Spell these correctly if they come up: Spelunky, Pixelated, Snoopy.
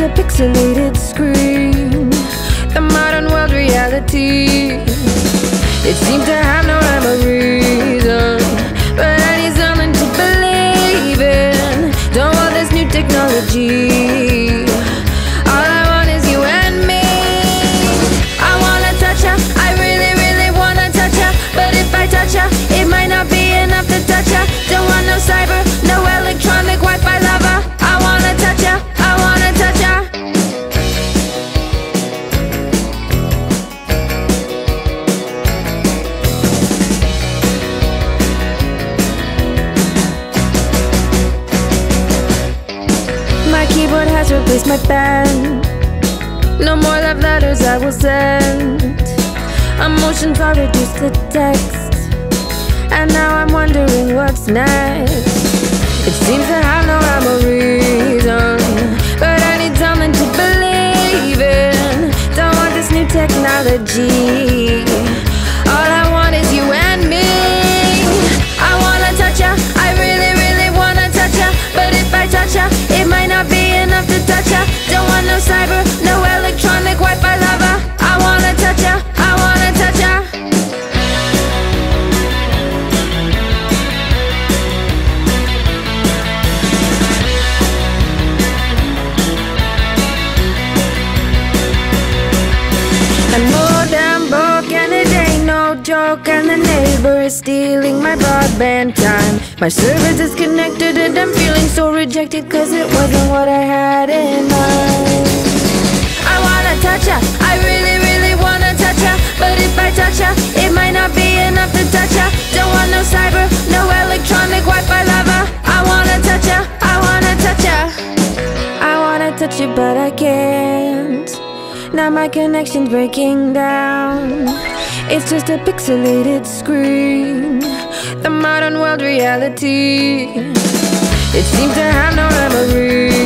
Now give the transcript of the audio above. just a pixelated screen, the modern world reality. It seems to have no rhyme or reason, but I need something to believe in. Don't want this new technology. All I want is you and me. I wanna touch her, I really, really wanna touch her. But if I touch her, it might not be enough to touch her. Don't want no cyber, no electronic Wi-Fi lover. I wanna touch her, I wanna touch her. My keyboard has replaced my pen. No more love letters I will send. Emotions are reduced to text, and now I'm wondering what's next. It seems to have no rhyme or reason, but I need something to believe in. Don't want this new technology. All I want is you and me. I wanna touch her, I really, really wanna touch her. But if I touch her, it might not be enough to touch her. Don't want no cyber, no electronic Wi-Fi lover. I wanna touch her, I wanna touch her. I'm old and broken, it ain't no joke. And the neighbor is stealing my broadband time. My service is connected and I'm feeling so rejected, cause it wasn't what I had in mind. I wanna touch her, I really, really wanna touch her. But if I touch her, it might not be enough to touch her. Don't want no cyber, no electronic Wi-Fi lover. I wanna touch her, I wanna touch her. I wanna touch you but I can't. Now my connection's breaking down. It's just a pixelated screen, the modern world reality. It seems to have no memory.